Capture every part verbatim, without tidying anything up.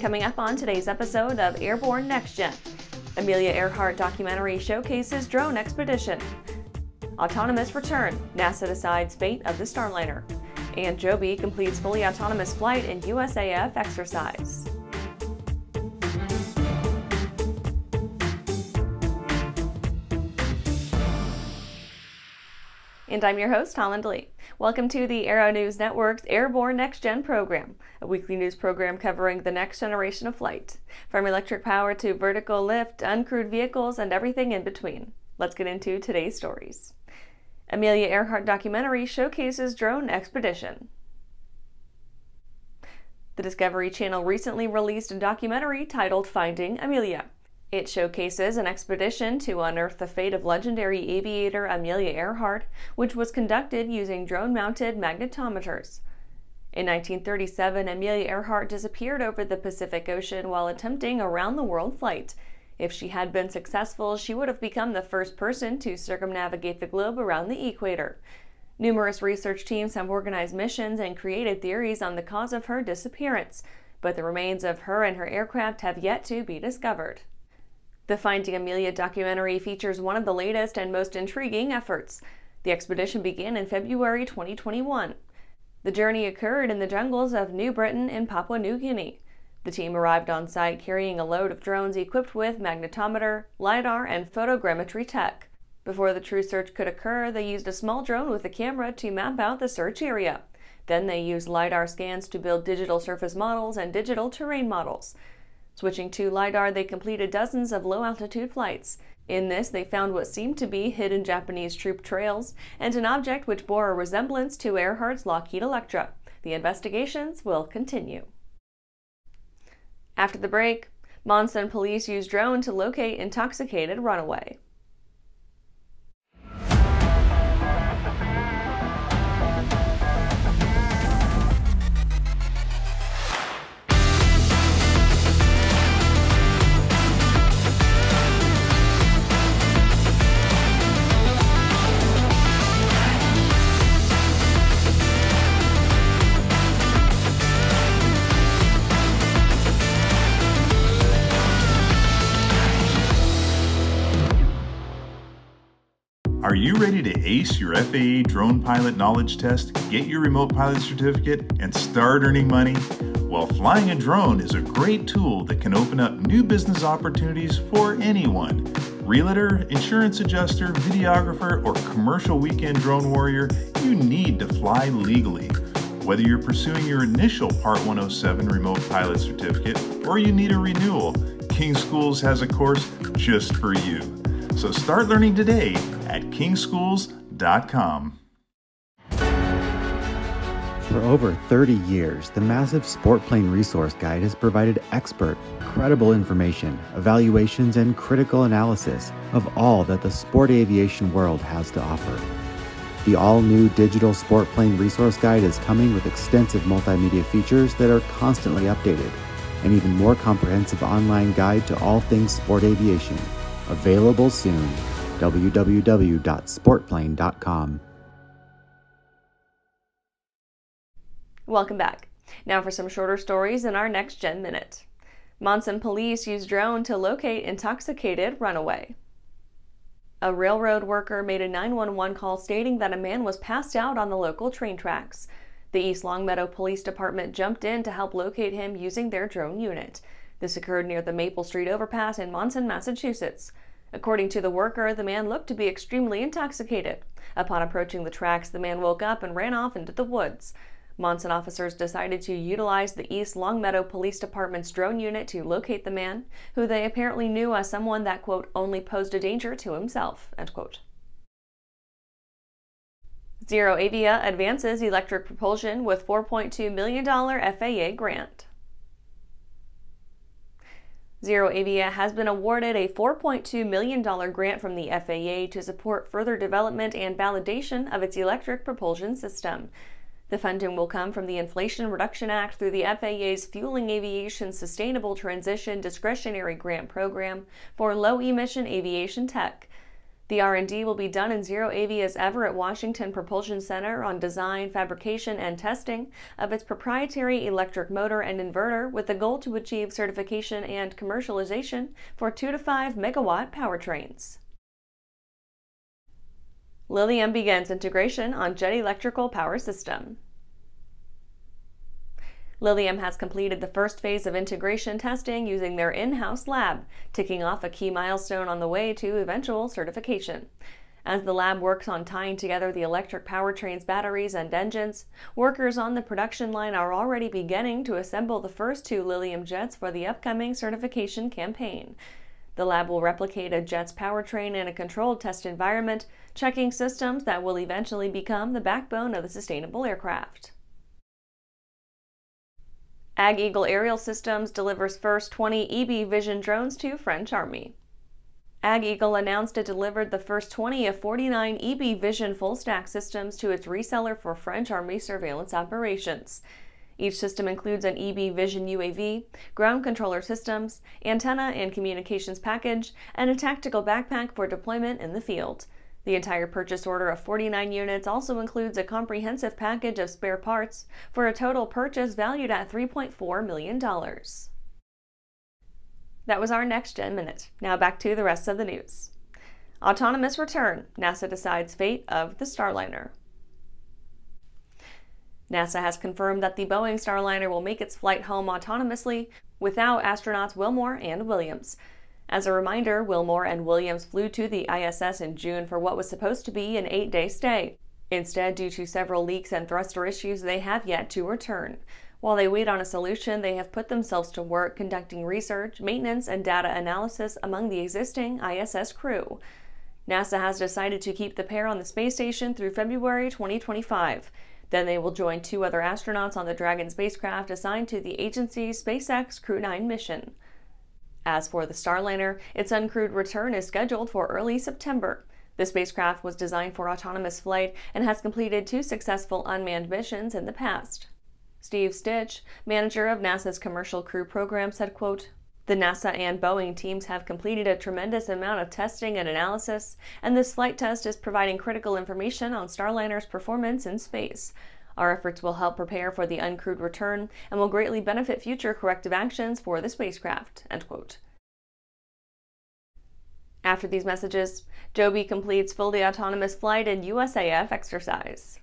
coming up on today's episode of Airborne Next Gen. Amelia Earhart documentary showcases drone expedition. Autonomous return, NASA decides fate of the Starliner. And Joby completes fully autonomous flight in U S A F exercise. And I'm your host, Holland Lee. Welcome to the Aero News Network's Airborne Next Gen program, a weekly news program covering the next generation of flight, from electric power to vertical lift, uncrewed vehicles, and everything in between. Let's get into today's stories. Amelia Earhart documentary showcases drone expedition. The Discovery Channel recently released a documentary titled Finding Amelia. It showcases an expedition to unearth the fate of legendary aviator Amelia Earhart, which was conducted using drone-mounted magnetometers. In nineteen thirty-seven, Amelia Earhart disappeared over the Pacific Ocean while attempting a round-the-world flight. If she had been successful, she would have become the first person to circumnavigate the globe around the equator. Numerous research teams have organized missions and created theories on the cause of her disappearance, but the remains of her and her aircraft have yet to be discovered. The Finding Amelia documentary features one of the latest and most intriguing efforts. The expedition began in February twenty twenty-one. The journey occurred in the jungles of New Britain in Papua New Guinea. The team arrived on site carrying a load of drones equipped with magnetometer, LiDAR, and photogrammetry tech. Before the true search could occur, they used a small drone with a camera to map out the search area. Then they used LiDAR scans to build digital surface models and digital terrain models. Switching to LiDAR, they completed dozens of low-altitude flights. In this, they found what seemed to be hidden Japanese troop trails and an object which bore a resemblance to Earhart's Lockheed Electra. The investigations will continue. After the break, Monson Police used drone to locate intoxicated runaway. Are you ready to ace your F A A drone pilot knowledge test, get your remote pilot certificate, and start earning money? Well, flying a drone is a great tool that can open up new business opportunities for anyone. Realtor, insurance adjuster, videographer, or commercial weekend drone warrior, you need to fly legally. Whether you're pursuing your initial Part one oh seven remote pilot certificate or you need a renewal, King Schools has a course just for you. So start learning today at king schools dot com. For over thirty years, the massive Sport Plane Resource Guide has provided expert, credible information, evaluations, and critical analysis of all that the sport aviation world has to offer. The all-new digital Sport Plane Resource Guide is coming with extensive multimedia features that are constantly updated, an even more comprehensive online guide to all things sport aviation. Available soon. w w w dot sport plane dot com. Welcome back. Now for some shorter stories in our Next Gen Minute. Monson Police used drone to locate intoxicated runaway. A railroad worker made a nine one one call stating that a man was passed out on the local train tracks. The East Longmeadow Police Department jumped in to help locate him using their drone unit. This occurred near the Maple Street overpass in Monson, Massachusetts. According to the worker, the man looked to be extremely intoxicated. Upon approaching the tracks, the man woke up and ran off into the woods. Monson officers decided to utilize the East Longmeadow Police Department's drone unit to locate the man, who they apparently knew as someone that, quote, only posed a danger to himself, end quote. ZeroAvia advances electric propulsion with four point two million dollars F A A grant. ZeroAvia has been awarded a four point two million dollars grant from the F A A to support further development and validation of its electric propulsion system. The funding will come from the Inflation Reduction Act through the F A A's Fueling Aviation Sustainable Transition Discretionary Grant Program for low-emission aviation tech. The R and D will be done in ZeroAvia's Everett, Washington Propulsion Center on design, fabrication, and testing of its proprietary electric motor and inverter with the goal to achieve certification and commercialization for two to five megawatt powertrains. Lilium begins integration on jet electrical power system. Lilium has completed the first phase of integration testing using their in-house lab, ticking off a key milestone on the way to eventual certification. As the lab works on tying together the electric powertrain's batteries and engines, workers on the production line are already beginning to assemble the first two Lilium jets for the upcoming certification campaign. The lab will replicate a jet's powertrain in a controlled test environment, checking systems that will eventually become the backbone of the sustainable aircraft. AgEagle Aerial Systems delivers first twenty E B Vision drones to French Army. AgEagle announced it delivered the first twenty of forty-nine E B Vision full-stack systems to its reseller for French Army surveillance operations. Each system includes an E B Vision U A V, ground controller systems, antenna and communications package, and a tactical backpack for deployment in the field. The entire purchase order of forty-nine units also includes a comprehensive package of spare parts for a total purchase valued at three point four million dollars. That was our Next Gen Minute. Now back to the rest of the news. Autonomous return. NASA decides fate of the Starliner. NASA has confirmed that the Boeing Starliner will make its flight home autonomously without astronauts Wilmore and Williams. As a reminder, Wilmore and Williams flew to the I S S in June for what was supposed to be an eight-day stay. Instead, due to several leaks and thruster issues, they have yet to return. While they wait on a solution, they have put themselves to work conducting research, maintenance, and data analysis among the existing I S S crew. NASA has decided to keep the pair on the space station through February twenty twenty-five. Then they will join two other astronauts on the Dragon spacecraft assigned to the agency's SpaceX Crew nine mission. As for the Starliner, its uncrewed return is scheduled for early September. The spacecraft was designed for autonomous flight and has completed two successful unmanned missions in the past. Steve Stitch, manager of NASA's Commercial Crew Program, said, quote, "The NASA and Boeing teams have completed a tremendous amount of testing and analysis, and this flight test is providing critical information on Starliner's performance in space. Our efforts will help prepare for the uncrewed return and will greatly benefit future corrective actions for the spacecraft," end quote. After these messages, Joby completes fully autonomous flight in U S A F exercise.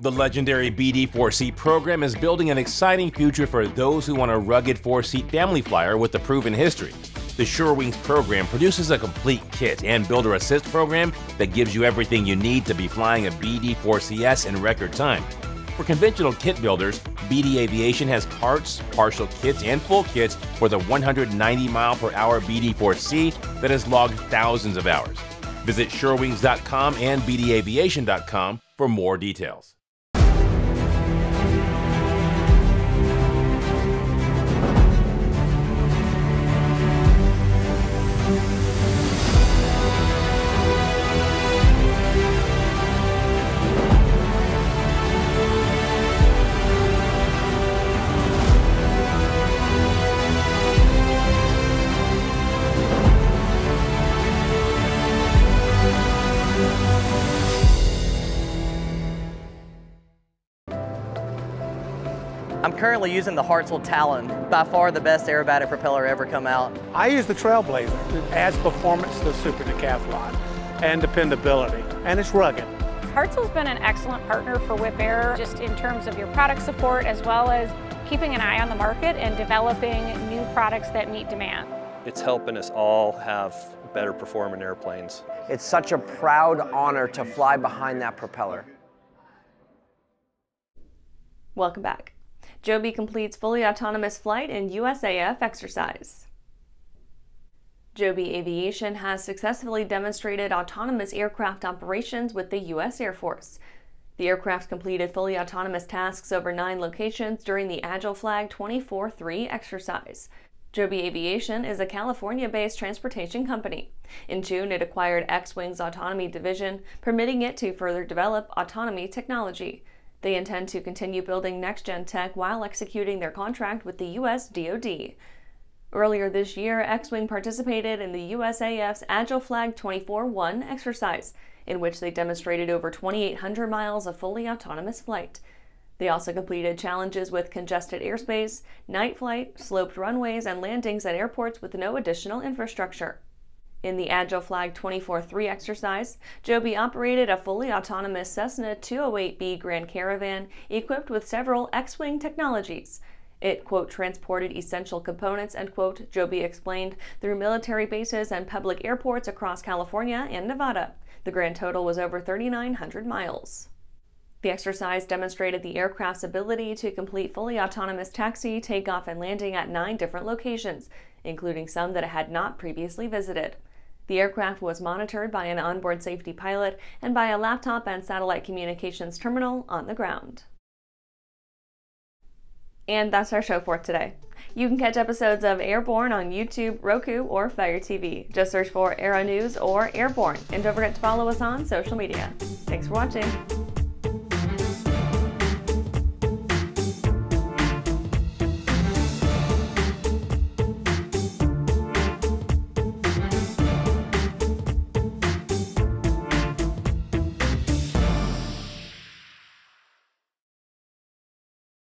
The legendary B D four C program is building an exciting future for those who want a rugged four-seat family flyer with a proven history. The SureWings program produces a complete kit and builder assist program that gives you everything you need to be flying a B D four C S in record time. For conventional kit builders, B D Aviation has parts, partial kits, and full kits for the one hundred ninety mile per hour B D four C that has logged thousands of hours. Visit SureWings dot com and B D aviation dot com for more details. Currently using the Hartzell Talon, by far the best aerobatic propeller ever come out. I use the Trailblazer. It adds performance to the Super Decathlon and dependability, and it's rugged. Hartzell's been an excellent partner for Whip Air, just in terms of your product support, as well as keeping an eye on the market and developing new products that meet demand. It's helping us all have better performing airplanes. It's such a proud honor to fly behind that propeller. Welcome back. Joby completes fully autonomous flight in U S A F exercise. Joby Aviation has successfully demonstrated autonomous aircraft operations with the U S Air Force. The aircraft completed fully autonomous tasks over nine locations during the Agile Flag twenty-four three exercise. Joby Aviation is a California-based transportation company. In June, it acquired X-Wing's autonomy division, permitting it to further develop autonomy technology. They intend to continue building next-gen tech while executing their contract with the U S D O D. Earlier this year, X-Wing participated in the U S A F's Agile Flag twenty-four one exercise, in which they demonstrated over twenty-eight hundred miles of fully autonomous flight. They also completed challenges with congested airspace, night flight, sloped runways, and landings at airports with no additional infrastructure. In the Agile Flag twenty-four three exercise, Joby operated a fully autonomous Cessna two oh eight B Grand Caravan equipped with several X-Wing technologies. It, quote, transported essential components, end quote, Joby explained, through military bases and public airports across California and Nevada. The grand total was over thirty-nine hundred miles. The exercise demonstrated the aircraft's ability to complete fully autonomous taxi, takeoff, and landing at nine different locations, including some that it had not previously visited. The aircraft was monitored by an onboard safety pilot and by a laptop and satellite communications terminal on the ground. And that's our show for today. You can catch episodes of Airborne on YouTube, Roku, or Fire T V. Just search for Aero News or Airborne, and don't forget to follow us on social media. Thanks for watching.